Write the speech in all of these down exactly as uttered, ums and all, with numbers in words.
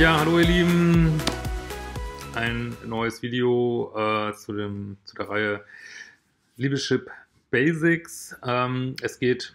Ja, hallo ihr Lieben, ein neues Video äh, zu, dem, zu der Reihe Liebeschip Basics. Ähm, es geht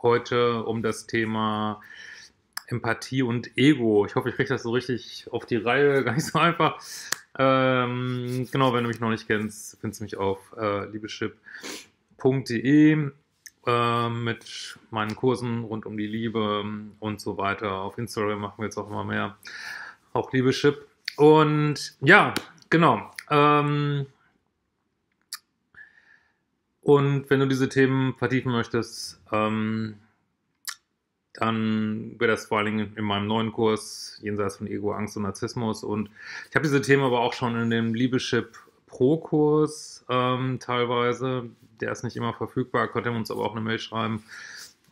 heute um das Thema Empathie und Ego. Ich hoffe, ich kriege das so richtig auf die Reihe, gar nicht so einfach. Ähm, genau, wenn du mich noch nicht kennst, findest du mich auf äh, liebeschip punkt de äh, mit meinen Kursen rund um die Liebe und so weiter. Auf Instagram machen wir jetzt auch immer mehr, auch Liebeschip. Und ja, genau. Ähm, und wenn du diese Themen vertiefen möchtest, ähm, dann wäre das vor allen Dingen in meinem neuen Kurs, jenseits von Ego, Angst und Narzissmus. Und ich habe diese Themen aber auch schon in dem Liebeschip Pro-Kurs ähm, teilweise. Der ist nicht immer verfügbar, könnt ihr uns aber auch eine Mail schreiben.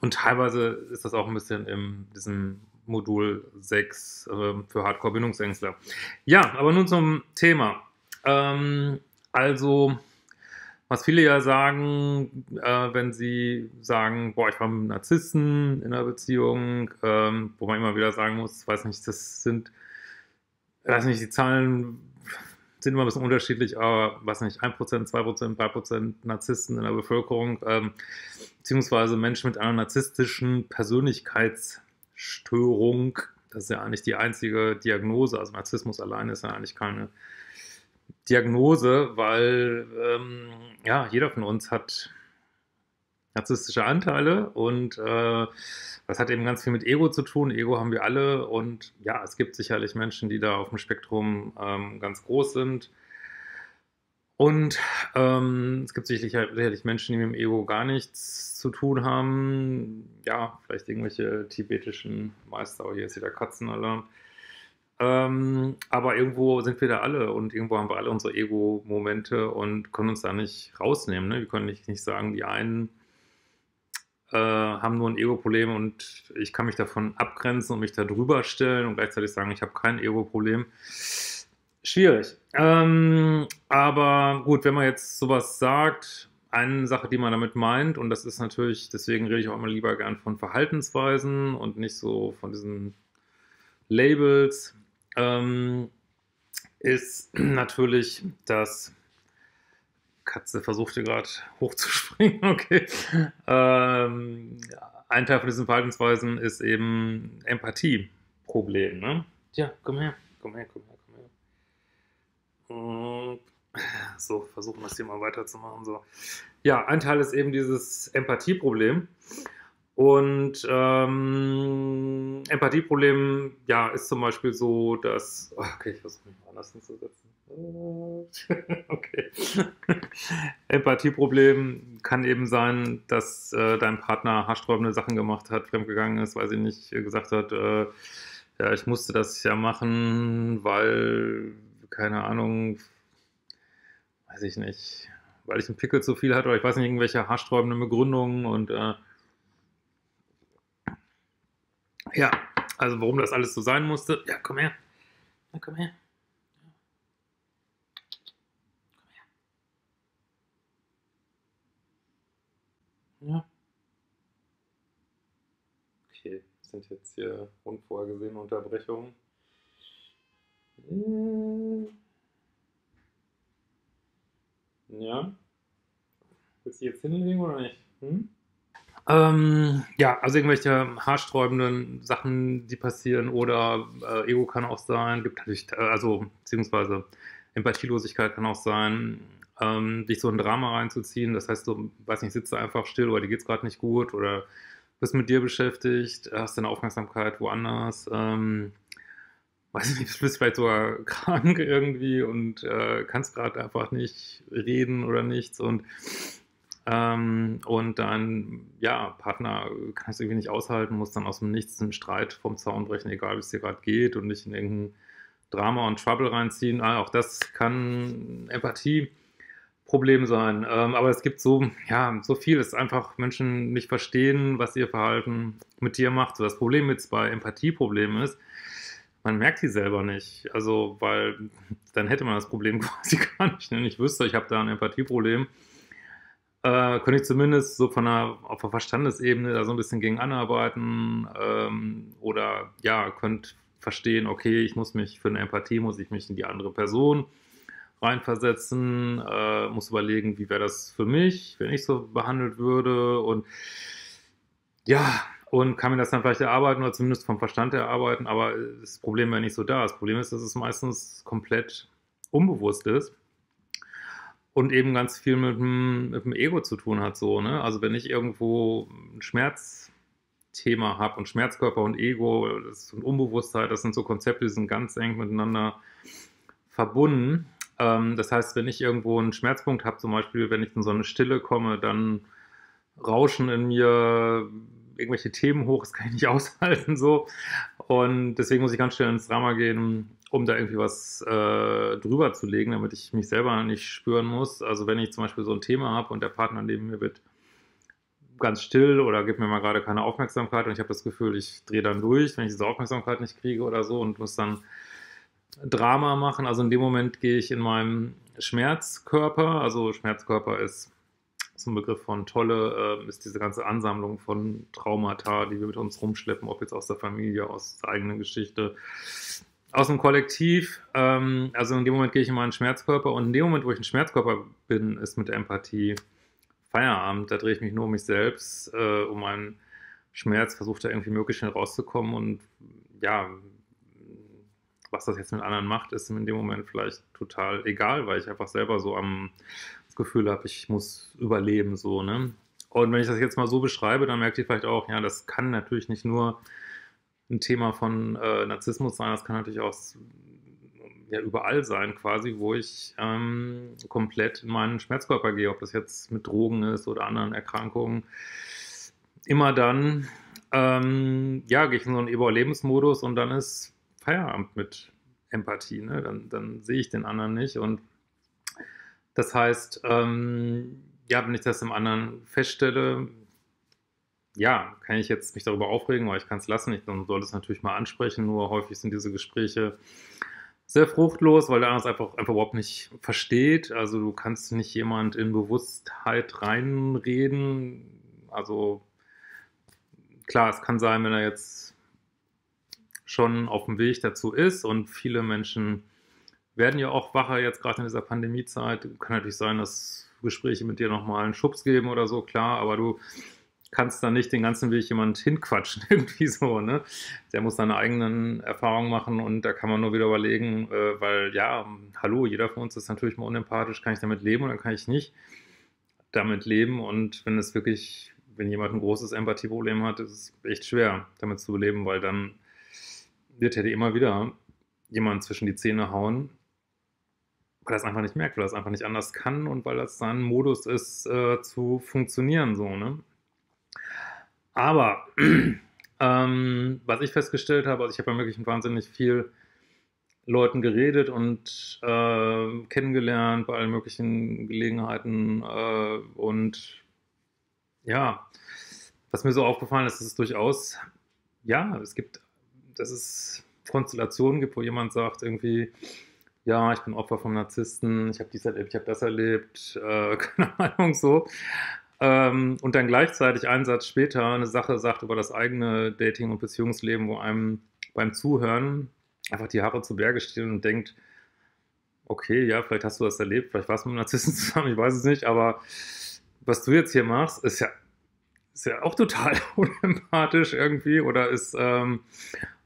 Und teilweise ist das auch ein bisschen in diesem Modul sechs äh, für Hardcore-Bindungsängstler. Ja, aber nun zum Thema. Ähm, also... Was viele ja sagen, äh, wenn sie sagen, boah, ich war mit einem Narzissten in einer Beziehung, ähm, wo man immer wieder sagen muss, weiß nicht, das sind, weiß nicht, die Zahlen sind immer ein bisschen unterschiedlich, aber weiß nicht, ein Prozent, zwei Prozent, drei Prozent Narzissten in der Bevölkerung, ähm, beziehungsweise Menschen mit einer narzisstischen Persönlichkeitsstörung, das ist ja eigentlich die einzige Diagnose, also Narzissmus alleine ist ja eigentlich keine Diagnose, weil ähm, ja, jeder von uns hat narzisstische Anteile und äh, das hat eben ganz viel mit Ego zu tun. Ego haben wir alle und ja, es gibt sicherlich Menschen, die da auf dem Spektrum ähm, ganz groß sind und ähm, es gibt sicherlich, sicherlich Menschen, die mit dem Ego gar nichts zu tun haben. Ja, vielleicht irgendwelche tibetischen Meister, oh, hier ist wieder Katzenalarm. Ähm, aber irgendwo sind wir da alle und irgendwo haben wir alle unsere Ego-Momente und können uns da nicht rausnehmen. Ne? Wir können nicht, nicht sagen, die einen äh, haben nur ein Ego-Problem und ich kann mich davon abgrenzen und mich da drüber stellen und gleichzeitig sagen, ich habe kein Ego-Problem. Schwierig. Ähm, aber gut, wenn man jetzt sowas sagt, eine Sache, die man damit meint, und das ist natürlich, deswegen rede ich auch immer lieber gern von Verhaltensweisen und nicht so von diesen Labels, ist natürlich, dass Katze versuchte gerade hochzuspringen, okay. Ähm, ein Teil von diesen Verhaltensweisen ist eben Empathieproblem, ne? Ja, komm her, komm her, komm her, komm her. So, versuchen wir das hier mal weiterzumachen. So. Ja, ein Teil ist eben dieses Empathieproblem. Und ähm, Empathieproblem, ja, ist zum Beispiel so, dass... Okay, ich versuche mich mal anders hinzusetzen. Okay. Empathieproblem kann eben sein, dass äh, dein Partner haarsträubende Sachen gemacht hat, fremdgegangen ist, weil sie nicht gesagt hat, äh, ja, ich musste das ja machen, weil, keine Ahnung, weiß ich nicht, weil ich einen Pickel zu viel hatte, oder ich weiß nicht, irgendwelche haarsträubenden Begründungen und... Äh, Ja, also warum das alles so sein musste. Ja, komm her. Ja, komm her. Komm her. Ja. Okay, das sind jetzt hier unvorhergesehene Unterbrechungen. Ja. Willst du jetzt hinlegen oder nicht? Hm? Ähm, ja, also irgendwelche haarsträubenden Sachen, die passieren, oder äh, Ego kann auch sein, gibt natürlich, äh, also beziehungsweise Empathielosigkeit kann auch sein, ähm, dich so in Drama reinzuziehen, das heißt, du, weiß nicht, sitzt einfach still oder dir geht's gerade nicht gut oder bist mit dir beschäftigt, hast deine Aufmerksamkeit woanders, ähm, weiß ich nicht, bist vielleicht sogar krank irgendwie und äh, kannst gerade einfach nicht reden oder nichts und Ähm, und dann, ja, Partner kann es irgendwie nicht aushalten, muss dann aus dem Nichts einen Streit vom Zaun brechen, egal wie es dir gerade geht und nicht in irgendein Drama und Trouble reinziehen. Ah, auch das kann Empathieproblem sein. Ähm, aber es gibt so, ja, so viel, dass einfach Menschen nicht verstehen, was ihr Verhalten mit dir macht. So, das Problem jetzt bei Empathieproblemen ist, man merkt die selber nicht. Also, weil dann hätte man das Problem quasi gar nicht. Wenn ich wüsste, ich habe da ein Empathieproblem, Äh, könnte ich zumindest so von einer, auf der Verstandesebene da so ein bisschen gegen anarbeiten ähm, oder ja, könnte verstehen, okay, ich muss mich für eine Empathie, muss ich mich in die andere Person reinversetzen, äh, muss überlegen, wie wäre das für mich, wenn ich so behandelt würde, und ja, und kann mir das dann vielleicht erarbeiten oder zumindest vom Verstand erarbeiten, aber das Problem wäre nicht so da. Das Problem ist, dass es meistens komplett unbewusst ist und eben ganz viel mit dem, mit dem Ego zu tun hat, so, ne? Also wenn ich irgendwo ein Schmerzthema habe, und Schmerzkörper und Ego das und Unbewusstheit, das sind so Konzepte, die sind ganz eng miteinander verbunden. Das heißt, wenn ich irgendwo einen Schmerzpunkt habe, zum Beispiel, wenn ich in so eine Stille komme, dann rauschen in mir irgendwelche Themen hoch, das kann ich nicht aushalten, so. Und deswegen muss ich ganz schnell ins Drama gehen, um da irgendwie was äh, drüber zu legen, damit ich mich selber nicht spüren muss. Also wenn ich zum Beispiel so ein Thema habe und der Partner neben mir wird ganz still oder gibt mir mal gerade keine Aufmerksamkeit und ich habe das Gefühl, ich drehe dann durch, wenn ich diese Aufmerksamkeit nicht kriege oder so, und muss dann Drama machen. Also in dem Moment gehe ich in meinem Schmerzkörper, also Schmerzkörper ist zum Begriff von Tolle, äh, ist diese ganze Ansammlung von Traumata, die wir mit uns rumschleppen, ob jetzt aus der Familie, aus der eigenen Geschichte, aus dem Kollektiv. Ähm, also in dem Moment gehe ich in meinen Schmerzkörper, und in dem Moment, wo ich ein Schmerzkörper bin, ist mit Empathie Feierabend. Da drehe ich mich nur um mich selbst, äh, um meinen Schmerz, versuche da irgendwie möglichst schnell rauszukommen, und ja, was das jetzt mit anderen macht, ist in dem Moment vielleicht total egal, weil ich einfach selber so am das Gefühl habe, ich muss überleben, so, ne? Und wenn ich das jetzt mal so beschreibe, dann merkt ihr vielleicht auch, ja, das kann natürlich nicht nur ein Thema von äh, Narzissmus sein, das kann natürlich auch ja, überall sein, quasi, wo ich ähm, komplett in meinen Schmerzkörper gehe, ob das jetzt mit Drogen ist oder anderen Erkrankungen. Immer dann, ähm, ja, gehe ich in so einen Überlebensmodus, und dann ist Feierabend mit Empathie, ne? Dann, dann sehe ich den anderen nicht, und das heißt, ähm, ja, wenn ich das im anderen feststelle, ja, kann ich jetzt mich darüber aufregen, weil ich kann es lassen, ich soll es natürlich mal ansprechen, nur häufig sind diese Gespräche sehr fruchtlos, weil der andere es einfach, einfach überhaupt nicht versteht, also du kannst nicht jemand in Bewusstheit reinreden, also klar, es kann sein, wenn er jetzt schon auf dem Weg dazu ist, und viele Menschen werden ja auch wacher jetzt gerade in dieser Pandemiezeit. Kann natürlich sein, dass Gespräche mit dir nochmal einen Schubs geben oder so, klar, aber du kannst da nicht den ganzen Weg jemand hinquatschen, irgendwie so, ne? Der muss seine eigenen Erfahrungen machen, und da kann man nur wieder überlegen, äh, weil ja, hallo, jeder von uns ist natürlich mal unempathisch, kann ich damit leben oder kann ich nicht damit leben, und wenn es wirklich, wenn jemand ein großes Empathieproblem hat, ist es echt schwer, damit zu leben, weil dann wird ja immer wieder jemand zwischen die Zähne hauen, weil er es einfach nicht merkt, weil er es einfach nicht anders kann und weil das sein Modus ist, äh, zu funktionieren, so, ne? Aber ähm, was ich festgestellt habe, also ich habe ja wirklich wahnsinnig viel Leuten geredet und äh, kennengelernt bei allen möglichen Gelegenheiten, äh, und ja, was mir so aufgefallen ist, ist es durchaus, ja, es gibt dass es Konstellationen gibt, wo jemand sagt irgendwie, ja, ich bin Opfer vom Narzissten, ich habe dies erlebt, ich habe das erlebt, äh, keine Ahnung, so. Ähm, und dann gleichzeitig einen Satz später eine Sache sagt über das eigene Dating- und Beziehungsleben, wo einem beim Zuhören einfach die Haare zu Berge stehen und denkt, okay, ja, vielleicht hast du das erlebt, vielleicht warst du mit einem Narzissten zusammen, ich weiß es nicht, aber was du jetzt hier machst, ist ja ist ja auch total unempathisch irgendwie, oder ist ähm,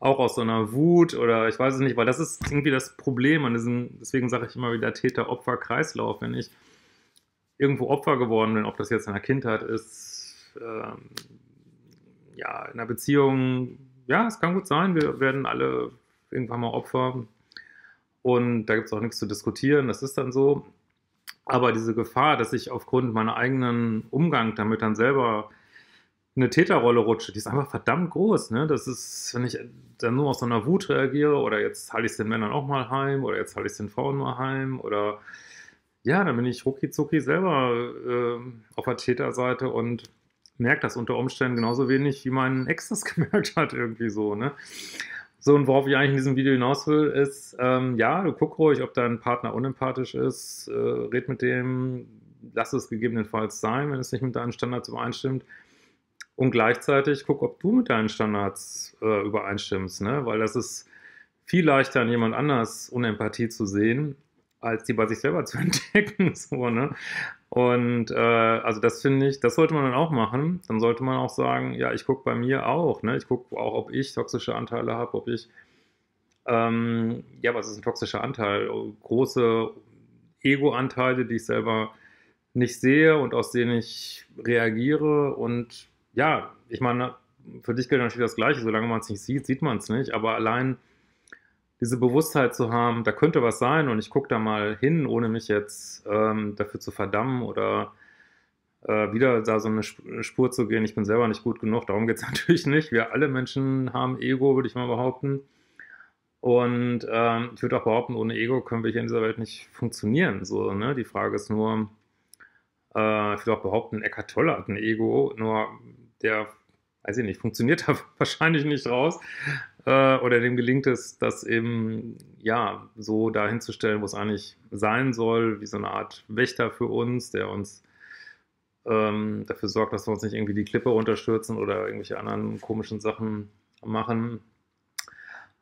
auch aus so einer Wut oder ich weiß es nicht, weil das ist irgendwie das Problem an diesem, deswegen sage ich immer wieder Täter-Opfer-Kreislauf, wenn ich irgendwo Opfer geworden bin, ob das jetzt in der Kindheit ist, ähm, ja, in einer Beziehung, ja, es kann gut sein, wir werden alle irgendwann mal Opfer und da gibt es auch nichts zu diskutieren, das ist dann so, aber diese Gefahr, dass ich aufgrund meiner eigenen Umgang damit dann selber eine Täterrolle rutsche, die ist einfach verdammt groß, ne? Das ist, wenn ich dann nur aus so einer Wut reagiere oder jetzt halte ich es den Männern auch mal heim oder jetzt halte ich es den Frauen mal heim oder ja, dann bin ich rucki zucki selber äh, auf der Täterseite und merke das unter Umständen genauso wenig, wie mein Ex das gemerkt hat irgendwie so, ne? So, und worauf ich eigentlich in diesem Video hinaus will, ist, ähm, ja, du guck ruhig, ob dein Partner unempathisch ist, äh, red mit dem, lass es gegebenenfalls sein, wenn es nicht mit deinen Standards übereinstimmt. Und gleichzeitig guck, ob du mit deinen Standards äh, übereinstimmst, ne? Weil das ist viel leichter an jemand anders Unempathie zu sehen, als die bei sich selber zu entdecken. So, ne? Und äh, also das finde ich, das sollte man dann auch machen. Dann sollte man auch sagen, ja, ich gucke bei mir auch. Ne? Ich gucke auch, ob ich toxische Anteile habe, ob ich, ähm, ja, was ist ein toxischer Anteil? Große Ego-Anteile, die ich selber nicht sehe und aus denen ich reagiere. Und ja, ich meine, für dich gilt natürlich das Gleiche. Solange man es nicht sieht, sieht man es nicht. Aber allein diese Bewusstheit zu haben, da könnte was sein und ich gucke da mal hin, ohne mich jetzt ähm, dafür zu verdammen oder äh, wieder da so eine Spur zu gehen, ich bin selber nicht gut genug, darum geht es natürlich nicht. Wir alle Menschen haben Ego, würde ich mal behaupten. Und ähm, ich würde auch behaupten, ohne Ego können wir hier in dieser Welt nicht funktionieren. So, ne? Die Frage ist nur, äh, ich würde auch behaupten, Eckhart Tolle hat ein Ego, nur der, weiß ich nicht, funktioniert da wahrscheinlich nicht raus. Oder dem gelingt es, das eben ja so dahin zu stellen, wo es eigentlich sein soll, wie so eine Art Wächter für uns, der uns ähm, dafür sorgt, dass wir uns nicht irgendwie die Klippe runterstürzen oder irgendwelche anderen komischen Sachen machen.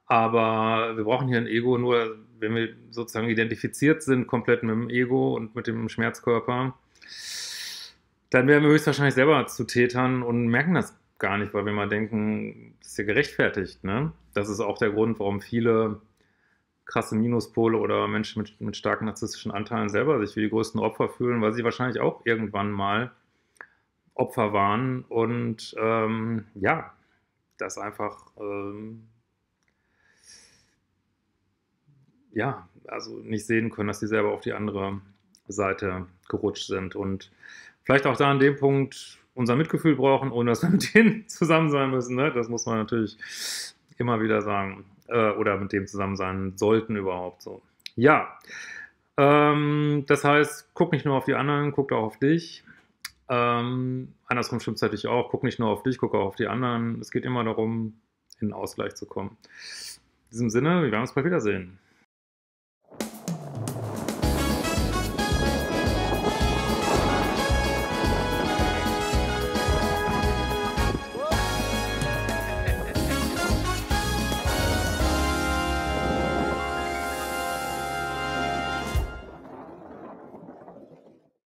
Aber wir brauchen hier ein Ego, nur wenn wir sozusagen identifiziert sind, komplett mit dem Ego und mit dem Schmerzkörper, dann werden wir höchstwahrscheinlich selber zu Tätern und merken das gar nicht, weil wir mal denken, das ist ja gerechtfertigt, ne? Das ist auch der Grund, warum viele krasse Minuspole oder Menschen mit, mit starken narzisstischen Anteilen selber sich wie die größten Opfer fühlen, weil sie wahrscheinlich auch irgendwann mal Opfer waren und ähm, ja, das einfach ähm, ja, also nicht sehen können, dass sie selber auf die andere Seite gerutscht sind und vielleicht auch da an dem Punkt unser Mitgefühl brauchen, ohne dass wir mit denen zusammen sein müssen. Ne? Das muss man natürlich immer wieder sagen. Äh, oder mit dem zusammen sein sollten überhaupt so. Ja, ähm, das heißt, guck nicht nur auf die anderen, guck auch auf dich. Ähm, andersrum stimmt es natürlich auch. Guck nicht nur auf dich, guck auch auf die anderen. Es geht immer darum, in den Ausgleich zu kommen. In diesem Sinne, wir werden uns bald wiedersehen.